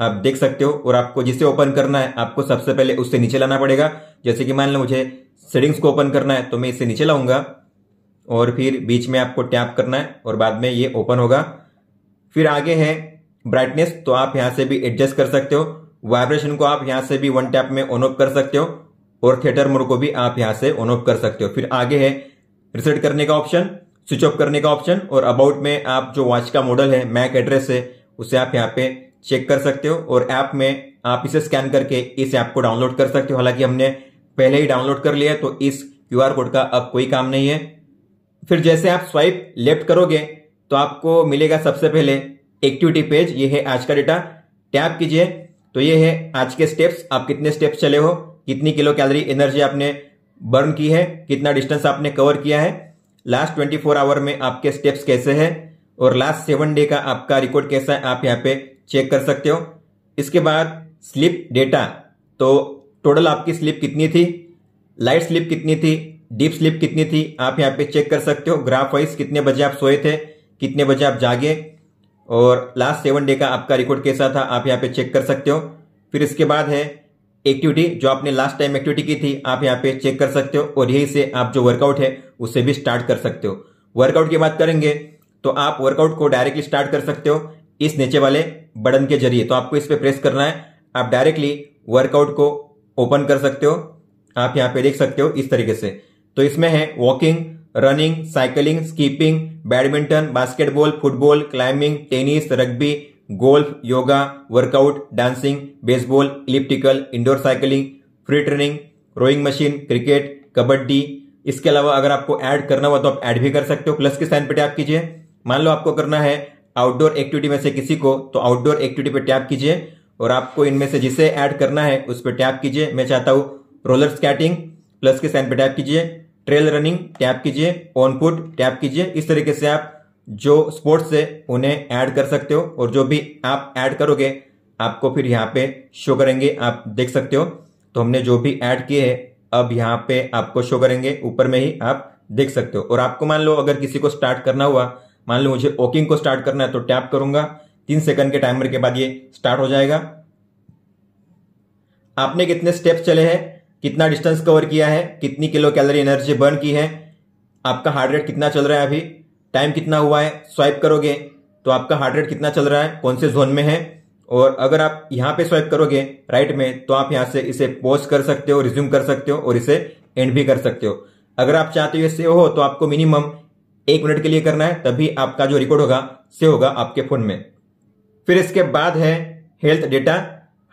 आप देख सकते हो। और आपको जिसे ओपन करना है आपको सबसे पहले उससे नीचे लाना पड़ेगा। जैसे कि मान लो मुझे सेटिंग्स को ओपन करना है तो मैं इसे नीचे लाऊंगा और फिर बीच में आपको टैप करना है और बाद में ये ओपन होगा। फिर आगे है ब्राइटनेस। तो आप यहाँ से भी एडजस्ट कर सकते हो। वाइब्रेशन को आप यहाँ से भी 1 टैप में ऑन ऑफ कर सकते हो और थिएटर मोड को भी आप यहाँ से ऑन ऑफ कर सकते हो। फिर आगे है रिसेट करने का ऑप्शन, स्विच ऑफ करने का ऑप्शन। और अबाउट में आप जो वॉच का मॉडल है, मैक एड्रेस है, उसे आप यहाँ पे चेक कर सकते हो। और ऐप में आप इसे स्कैन करके इस ऐप को डाउनलोड कर सकते हो। हालांकि हमने पहले ही डाउनलोड कर लिया है तो इस QR कोड का अब कोई काम नहीं है। फिर जैसे आप स्वाइप लेफ्ट करोगे तो आपको मिलेगा सबसे पहले एक्टिविटी पेज। ये है आज का डेटा। टैप कीजिए तो ये है आज के स्टेप्स, आप कितने स्टेप्स चले हो, कितनी किलो कैलोरी एनर्जी आपने बर्न की है, कितना डिस्टेंस आपने कवर किया है, लास्ट 24 आवर में आपके स्टेप्स कैसे है और लास्ट 7 डे का आपका रिकॉर्ड कैसा है, आप यहाँ पे चेक कर सकते हो। इसके बाद स्लीप डेटा। तो टोटल आपकी स्लीप कितनी थी, लाइट स्लीप कितनी थी, डीप स्लीप कितनी थी, आप यहाँ पे चेक कर सकते हो। ग्राफ वाइज कितने बजे आप सोए थे, कितने बजे आप जागे, और लास्ट 7 डे का आपका रिकॉर्ड कैसा था आप यहाँ पे चेक कर सकते हो। फिर इसके बाद है एक्टिविटी, जो आपने लास्ट टाइम एक्टिविटी की थी आप यहाँ पे चेक कर सकते हो और यही से आप जो वर्कआउट है उसे भी स्टार्ट कर सकते हो। वर्कआउट की बात करेंगे तो आप वर्कआउट को डायरेक्टली स्टार्ट कर सकते हो इस नीचे वाले बटन के जरिए। तो आपको इस पे प्रेस करना है, आप डायरेक्टली वर्कआउट को ओपन कर सकते हो। आप यहाँ पे देख सकते हो इस तरीके से। तो इसमें है walking, running, cycling, skipping, badminton, basketball, football, climbing, tennis, rugby, golf, yoga, workout, dancing, baseball, elliptical, indoor cycling, free training, rowing machine, cricket, kabaddi. इसके अलावा अगर आपको ऐड करना हो तो आप ऐड भी कर सकते हो, प्लस के साइन पे टैप कीजिए। मान लो आपको करना है आउटडोर एक्टिविटी में से किसी को, तो आउटडोर एक्टिविटी पे टैप कीजिए और आपको इनमें से जिसे ऐड करना है उस पर टैप कीजिए। मैं चाहता हूँ रोलर स्केटिंग, प्लस के साइन पे टैप कीजिए। ट्रेल रनिंग टैप कीजिए, ऑन फुट टैप कीजिए। इस तरीके से आप जो स्पोर्ट्स है उन्हें ऐड कर सकते हो और जो भी आप ऐड करोगे आपको फिर यहाँ पे शो करेंगे, आप देख सकते हो। तो हमने जो भी ऐड किए है अब यहाँ पे आपको शो करेंगे, ऊपर में ही आप देख सकते हो। और आपको मान लो अगर किसी को स्टार्ट करना हुआ, मान लो मुझे वॉकिंग को स्टार्ट करना है तो टैप करूंगा, 3 सेकंड के टाइमर के बाद ये स्टार्ट हो जाएगा। आपने कितने स्टेप्स चले हैं, कितना डिस्टेंस कवर किया है, कितनी किलो कैलोरी एनर्जी बर्न की है, आपका हार्ट रेट कितना चल रहा है अभी, टाइम कितना हुआ है। स्वाइप करोगे तो आपका हार्ट रेट कितना चल रहा है, कौन से जोन में है। और अगर आप यहाँ पे स्वाइप करोगे राइट में तो आप यहाँ से इसे पॉज कर सकते हो, रिज्यूम कर सकते हो और इसे एंड भी कर सकते हो। अगर आप चाहते हो सेव हो तो आपको मिनिमम 1 मिनट के लिए करना है, तभी आपका जो रिकॉर्ड होगा सेव होगा आपके फोन में। फिर इसके बाद है हेल्थ डेटा,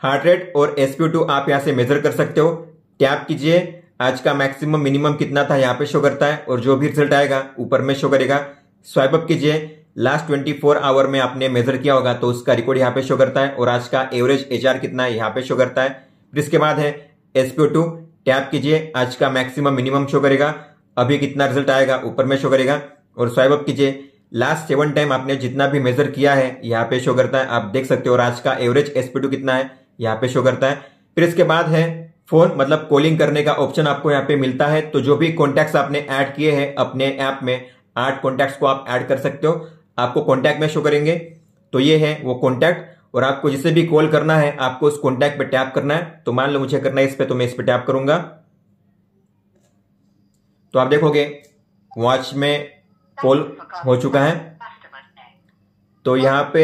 हार्ट रेट और SPO2 आप यहाँ से मेजर कर सकते हो। टैप कीजिए, आज का मैक्सिमम मिनिमम कितना था यहाँ पे शो करता है और जो भी रिजल्ट आएगा ऊपर में शो करेगा। स्वाइप अप कीजिए, लास्ट 24 आवर में आपने मेजर किया होगा तो उसका रिकॉर्ड यहाँ पे शो करता है और आज का एवरेज HR कितना है यहाँ पे शो करता है। फिर इसके बाद है SPO2, टैप कीजिए, आज का मैक्सिमम मिनिमम शो करेगा, अभी कितना रिजल्ट आएगा ऊपर में शो करेगा। और स्वाइप अप कीजिए, लास्ट 7 टाइम आपने जितना भी मेजर किया है यहाँ पे शो करता है, आप देख सकते हो। और आज का एवरेज SPO2 कितना है यहाँ पे शो करता है। फिर इसके बाद है फोन, मतलब कॉलिंग करने का ऑप्शन आपको यहाँ पे मिलता है। तो जो भी कॉन्टैक्ट्स आपने ऐड किए हैं अपने ऐप में, 8 कॉन्टैक्ट्स को आप ऐड कर सकते हो, आपको कॉन्टैक्ट में शो करेंगे। तो ये है वो कॉन्टैक्ट और आपको जिसे भी कॉल करना है आपको उस कॉन्टैक्ट पे टैप करना है। तो मान लो मुझे करना है इस पे, तो मैं इस पे टैप करूंगा। तो आप देखोगे वॉच में कॉल हो चुका है। तो यहाँ पे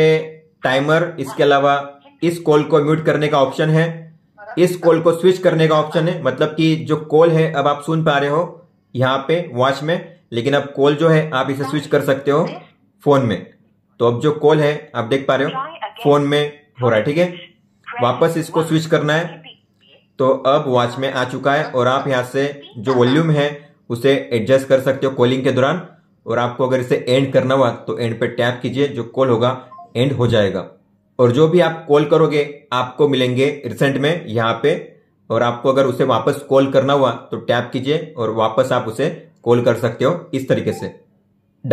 टाइमर, इसके अलावा इस कॉल को म्यूट करने का ऑप्शन है, इस कॉल को स्विच करने का ऑप्शन है, मतलब कि जो कॉल है अब आप सुन पा रहे हो यहाँ पे वॉच में, लेकिन अब कॉल जो है आप इसे स्विच कर सकते हो फोन में। तो अब जो कॉल है आप देख पा रहे हो फोन में हो रहा है, ठीक है। वापस इसको स्विच करना है, तो अब वॉच में आ चुका है और आप यहाँ से जो वॉल्यूम है उसे एडजस्ट कर सकते हो कॉलिंग के दौरान। और आपको अगर इसे एंड करना हुआ तो एंड पे टैप कीजिए, जो कॉल होगा एंड हो जाएगा। और जो भी आप कॉल करोगे आपको मिलेंगे रिसेंट में यहाँ पे। और आपको अगर उसे वापस कॉल करना हुआ तो टैप कीजिए और वापस आप उसे कॉल कर सकते हो इस तरीके से।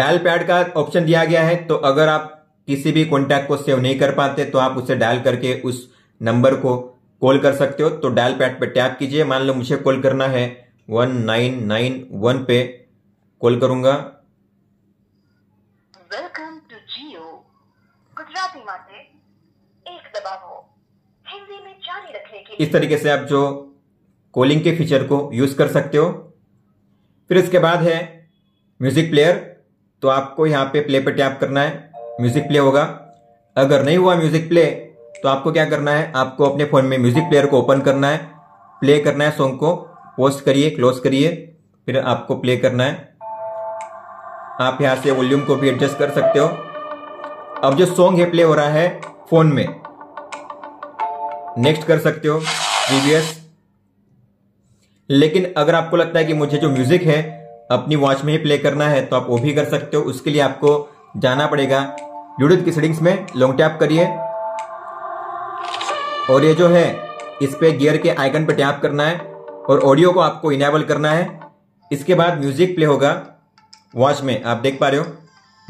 डायल पैड का ऑप्शन दिया गया है, तो अगर आप किसी भी कॉन्टैक्ट को सेव नहीं कर पाते तो आप उसे डायल करके उस नंबर को कॉल कर सकते हो। तो डायल पैड पे टैप कीजिए, मान लो मुझे कॉल करना है 1991 पे कॉल करूंगा। इस तरीके से आप जो कॉलिंग के फीचर को यूज कर सकते हो। फिर इसके बाद है म्यूजिक प्लेयर, तो आपको यहाँ पे प्ले पे टैप करना है, म्यूजिक प्ले होगा। अगर नहीं हुआ म्यूजिक प्ले तो आपको क्या करना है, आपको अपने फोन में म्यूजिक प्लेयर को ओपन करना है, प्ले करना है सॉन्ग को, पॉज करिए, क्लोज करिए, फिर आपको प्ले करना है। आप यहाँ से वॉल्यूम को भी एडजस्ट कर सकते हो। अब जो सॉन्ग है प्ले हो रहा है फोन में, नेक्स्ट कर सकते हो, प्रीवियस। लेकिन अगर आपको लगता है कि मुझे जो म्यूजिक है अपनी वॉच में ही प्ले करना है तो आप वो भी कर सकते हो। उसके लिए आपको जाना पड़ेगा ब्लूटूथ की सेटिंग्स में, लॉन्ग टैप करिए और ये जो है इस पे गियर के आइकन पे टैप करना है और ऑडियो को आपको इनेबल करना है। इसके बाद म्यूजिक प्ले होगा वॉच में, आप देख पा रहे हो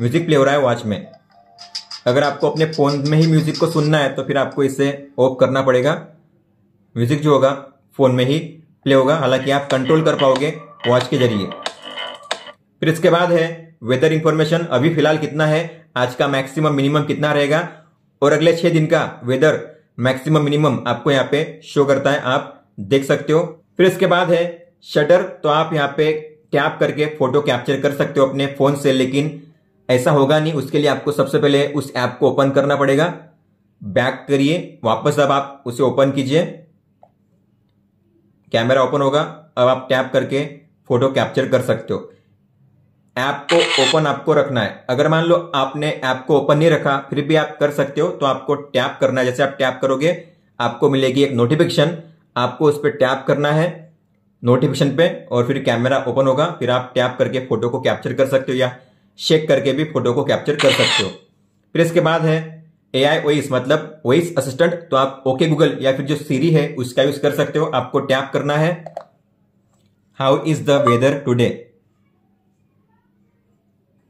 म्यूजिक प्ले हो रहा है वॉच में। अगर आपको अपने फोन में ही म्यूजिक को सुनना है तो फिर आपको इसे ऑफ करना पड़ेगा, म्यूजिक जो होगा फोन में ही प्ले होगा, हालांकि आप कंट्रोल कर पाओगे वॉच के जरिए। फिर इसके बाद है वेदर इंफॉर्मेशन, अभी फिलहाल कितना है आज का मैक्सिमम मिनिमम कितना रहेगा और अगले 6 दिन का वेदर मैक्सिमम मिनिमम आपको यहाँ पे शो करता है, आप देख सकते हो। फिर इसके बाद है शटर, तो आप यहाँ पे टैप करके फोटो कैप्चर कर सकते हो अपने फोन से, लेकिन ऐसा होगा नहीं। उसके लिए आपको सबसे पहले उस ऐप को ओपन करना पड़ेगा, बैक करिए वापस, अब आप उसे ओपन कीजिए, कैमरा ओपन होगा, अब आप टैप करके फोटो कैप्चर कर सकते हो। ऐप को ओपन आपको रखना है, अगर मान लो आपने ऐप को ओपन नहीं रखा फिर भी आप कर सकते हो, तो आपको टैप करना है। जैसे आप टैप करोगे आपको मिलेगी एक नोटिफिकेशन, आपको उस पर टैप करना है नोटिफिकेशन पे और फिर कैमरा ओपन होगा, फिर आप टैप करके फोटो को कैप्चर कर सकते हो या शेक करके भी फोटो को कैप्चर कर सकते हो। फिर इसके बाद है AI वॉइस, मतलब वॉइस असिस्टेंट, तो आप ओके गूगल या फिर जो सीरी है उसका यूज कर सकते हो। आपको टैप करना है how is the weather today,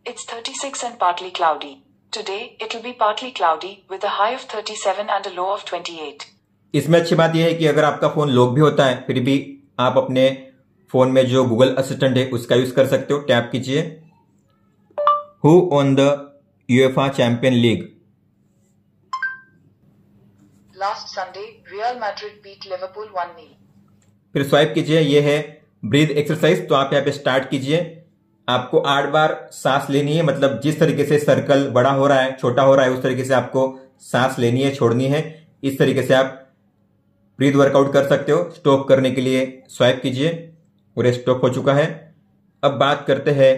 it's 36 and partly cloudy, today it will be partly cloudy with a high of 37 and a low of 28। इसमें अच्छी बात यह है कि अगर आपका फोन लॉक भी होता है फिर भी आप अपने फोन में जो गूगल असिस्टेंट है उसका यूज कर सकते हो। टैप कीजिए, who won the UEFA champion league, last Sunday Real Madrid beat Liverpool 1-0। फिर स्वाइप कीजिए, ये है ब्रीथ एक्सरसाइज, तो आप यहाँ पे स्टार्ट कीजिए। आपको 8 बार सांस लेनी है, मतलब जिस तरीके से सर्कल बड़ा हो रहा है छोटा हो रहा है उस तरीके से आपको सांस लेनी है छोड़नी है। इस तरीके से आप ब्रीथ वर्कआउट कर सकते हो। स्टॉप करने के लिए स्वाइप कीजिए, पूरे स्टॉप हो चुका है। अब बात करते हैं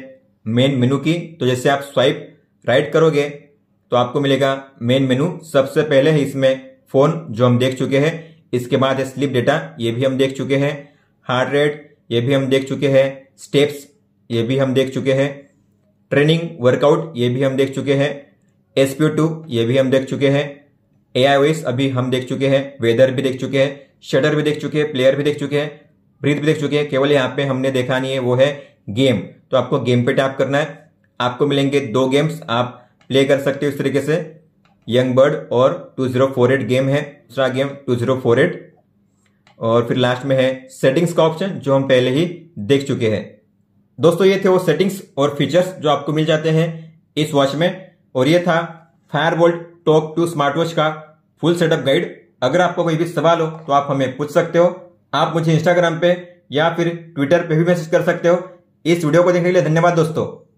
मेन मेनू की, तो जैसे आप स्वाइप राइट करोगे तो आपको मिलेगा मेन मेनू। सबसे पहले है इसमें फोन जो हम देख चुके हैं, इसके बाद है स्लीप डेटा, ये भी हम देख चुके हैं, हार्ट रेट ये भी हम देख चुके हैं, स्टेप्स ये भी हम देख चुके हैं, ट्रेनिंग वर्कआउट ये भी हम देख चुके हैं, SPO2 ये भी हम देख चुके हैं, AI वॉइस अभी हम देख चुके हैं, वेदर भी देख चुके हैं, शटर भी देख चुके हैं, प्लेयर भी देख चुके हैं, ब्रीथ भी देख चुके हैं। केवल यहाँ पे हमने देखा नहीं है वो है गेम, तो आपको गेम पे टैप करना है। आपको मिलेंगे 2 गेम्स, आप प्ले कर सकते हो इस तरीके से, यंग बर्ड और 2048 गेम है, दूसरा गेम 2048, और फिर लास्ट में है सेटिंग्स का ऑप्शन जो हम पहले ही देख चुके हैं। दोस्तों ये थे वो सेटिंग्स और फीचर्स जो आपको मिल जाते हैं इस वॉच में, और ये था Fireboltt talk two smart watch का फुल सेटअप गाइड। अगर आपको कोई भी सवाल हो तो आप हमें पूछ सकते हो। आप मुझे इंस्टाग्राम पे या फिर ट्विटर पे भी मैसेज कर सकते हो। इस वीडियो को देखने के लिए धन्यवाद दोस्तों।